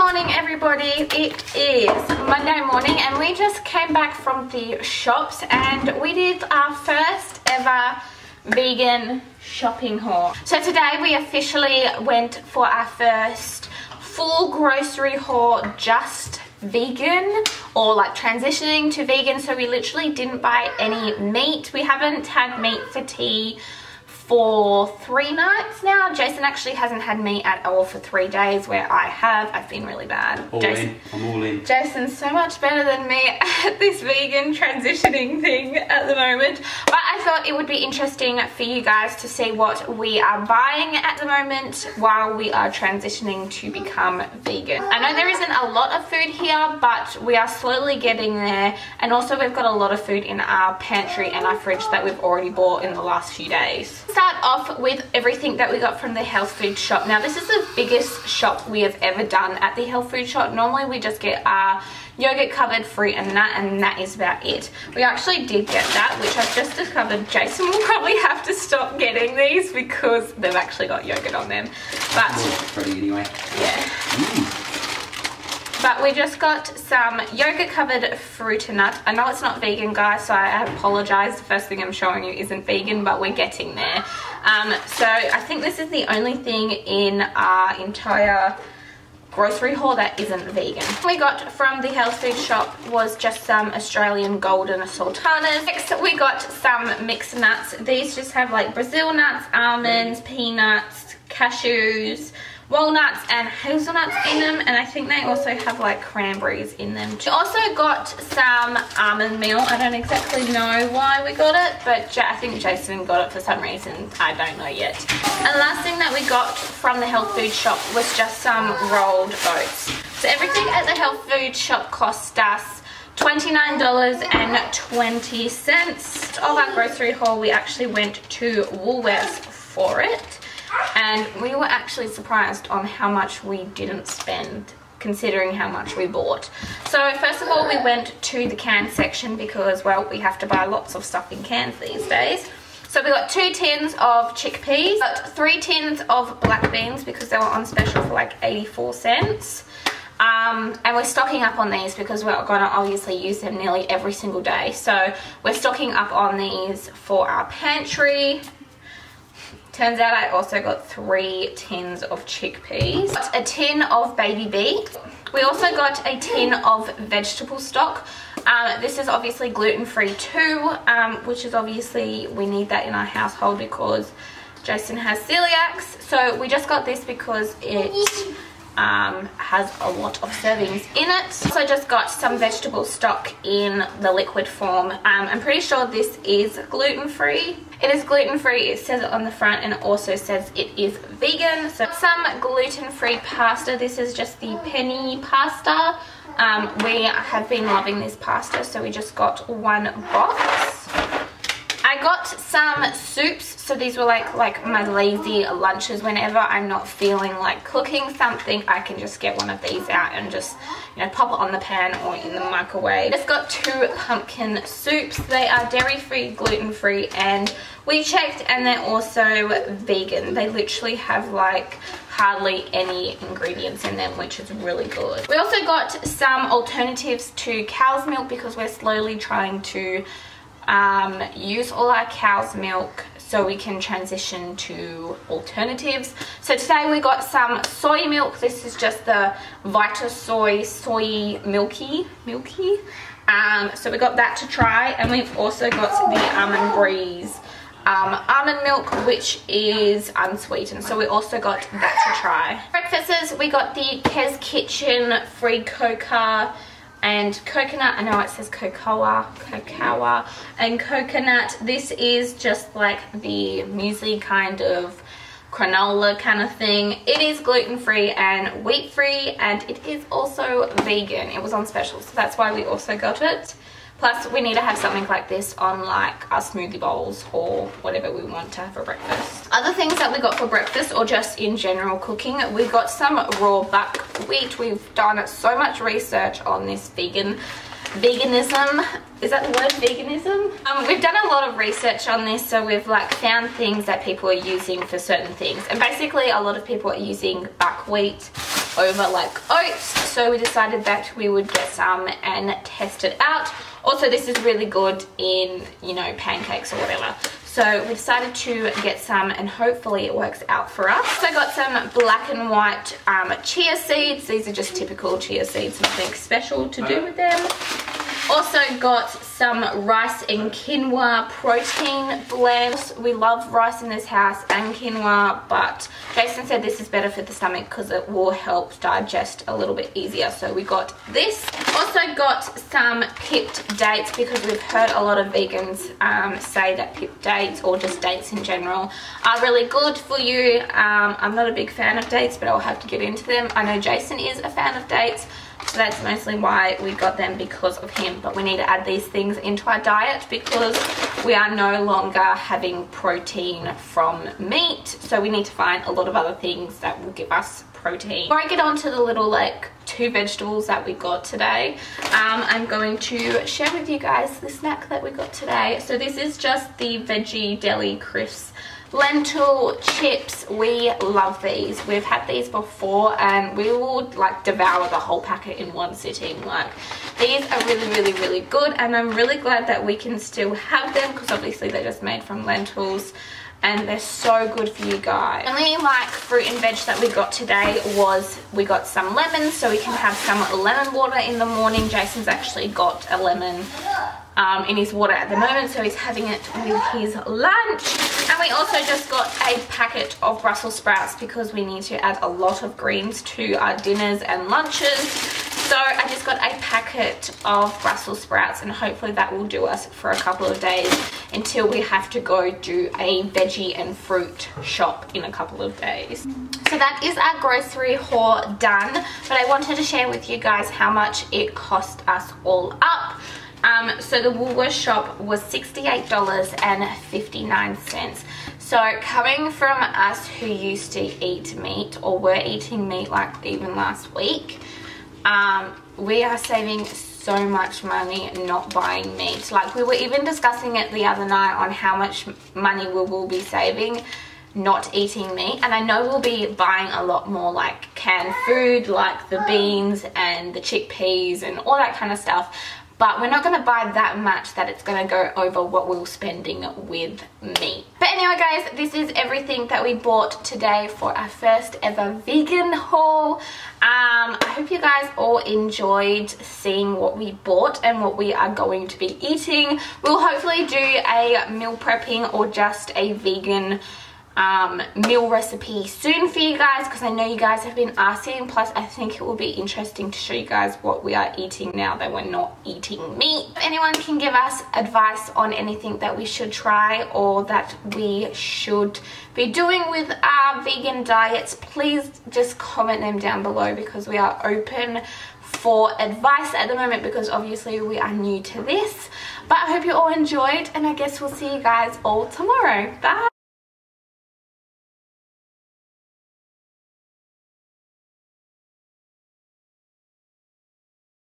morning everybody, it is Monday morning and we just came back from the shops and we did our first ever vegan shopping haul. So today we officially went for our first full grocery haul, just vegan, or like transitioning to vegan. So we literally didn't buy any meat. We haven't had meat for tea for 3 nights now. Jason actually hasn't had meat at all for 3 days, where I have. I've been really bad. I'm all in. Jason's so much better than me at this vegan transitioning thing at the moment. But I thought it would be interesting for you guys to see what we are buying at the moment while we are transitioning to become vegan. I know there isn't a lot of food here, but we are slowly getting there. And also we've got a lot of food in our pantry and our fridge that we've already bought in the last few days. Start off with everything that we got from the health food shop. Now this is the biggest shop we have ever done at the health food shop. Normally we just get our yogurt covered, fruit and that is about it. We actually did get that, which I've just discovered Jason will probably have to stop getting these because they've actually got yogurt on them. But probably anyway. Yeah. But we just got some yogurt covered fruit and nut. I know it's not vegan guys, so I apologize. The first thing I'm showing you isn't vegan, but we're getting there. So I think this is the only thing in our entire grocery haul that isn't vegan. We got from the health food shop was just some Australian golden sultanas. Next we got some mixed nuts. These just have like Brazil nuts, almonds, peanuts, cashews, walnuts and hazelnuts in them, and I think they also have like cranberries in them too. We also got some almond meal. I don't exactly know why we got it, but I think Jason got it for some reason. I don't know yet. And last thing that we got from the health food shop was just some rolled oats. So everything at the health food shop cost us $29.20. Of our grocery haul, we actually went to Woolworths for it. And we were actually surprised on how much we didn't spend considering how much we bought. So first of all we went to the canned section because, well, we have to buy lots of stuff in cans these days. So we got 2 tins of chickpeas, got 3 tins of black beans because they were on special for like 84 cents. And we're stocking up on these because we're going to obviously use them nearly every single day. So we're stocking up on these for our pantry. Turns out I also got 3 tins of chickpeas, got a tin of baby beef. We also got a tin of vegetable stock. This is obviously gluten-free too, which is obviously we need that in our household because Jason has celiac. So we just got this because it has a lot of servings in it. So I just got some vegetable stock in the liquid form. I'm pretty sure this is gluten-free. It is gluten-free, it says it on the front, and it also says it is vegan. So some gluten-free pasta. This is just the penne pasta. We have been loving this pasta, so we just got 1 box. I got some soups. So these were like my lazy lunches. Whenever I'm not feeling like cooking something, I can just get one of these out and just, you know, pop it on the pan or in the microwave. Just got 2 pumpkin soups. They are dairy-free, gluten-free, and we checked and they're also vegan. They literally have like hardly any ingredients in them, which is really good. We also got some alternatives to cow's milk because we're slowly trying to use all our cow's milk so we can transition to alternatives. So today we got some soy milk. This is just the Vita soy milky. So we got that to try, and we've also got the Almond Breeze almond milk, which is unsweetened, so we also got that to try. Breakfasts, we got the Kez Kitchen free coca and coconut. I know it says cocoa and coconut. This is just like the muesli kind of granola kind of thing. It is gluten-free and wheat-free, and it is also vegan. It was on special, so that's why we also got it. Plus we need to have something like this on like our smoothie bowls or whatever we want to have for breakfast. Other things that we got for breakfast, or just in general cooking, we got some raw buckwheat. We've done so much research on this veganism. Is that the word, veganism? We've done a lot of research on this, so we've like found things that people are using for certain things. And basically a lot of people are using buckwheat over like oats, so we decided that we would get some and test it out. Also, this is really good in, you know, pancakes or whatever. So we decided to get some and hopefully it works out for us. So I got some black and white chia seeds. These are just typical chia seeds, nothing special to do with them. Also got some rice and quinoa protein blends. We love rice in this house and quinoa, but Jason said this is better for the stomach because it will help digest a little bit easier. So we got this. Also got some pipped dates because we've heard a lot of vegans say that pipped dates or just dates in general are really good for you. I'm not a big fan of dates, but I'll have to get into them. I know Jason is a fan of dates. So that's mostly why we got them, because of him. But we need to add these things into our diet because we are no longer having protein from meat. So we need to find a lot of other things that will give us protein. Before I get on to the little like two vegetables that we got today, I'm going to share with you guys the snack that we got today. So this is just the veggie deli crisps. Lentil chips, we love these. We've had these before and we will like devour the whole packet in one sitting. Like, these are really good, and I'm really glad that we can still have them because obviously they're just made from lentils and they're so good for you guys. The only like fruit and veg that we got today was we got some lemons, so we can have some lemon water in the morning. Jason's actually got a lemon in his water at the moment, so he's having it with his lunch. And we also just got a packet of Brussels sprouts because we need to add a lot of greens to our dinners and lunches. So I just got a packet of Brussels sprouts and hopefully that will do us for a couple of days until we have to go do a veggie and fruit shop in a couple of days. So that is our grocery haul done, but I wanted to share with you guys how much it cost us all up. So the Woolworths shop was $68.59. So coming from us who used to eat meat or were eating meat like even last week, we are saving so much money not buying meat. Like, we were even discussing it the other night on how much money we will be saving not eating meat. And I know we'll be buying a lot more like canned food, like the beans and the chickpeas and all that kind of stuff, but we're not going to buy that much that it's going to go over what we were spending with meat. But anyway guys, this is everything that we bought today for our first ever vegan haul. I hope you guys all enjoyed seeing what we bought and what we are going to be eating. We'll hopefully do a meal prepping or just a vegan meal recipe soon for you guys, because I know you guys have been asking. Plus I think it will be interesting to show you guys what we are eating now that we're not eating meat. If anyone can give us advice on anything that we should try or that we should be doing with our vegan diets, please just comment them down below, because we are open for advice at the moment because obviously we are new to this. But I hope you all enjoyed, and I guess we'll see you guys all tomorrow. Bye.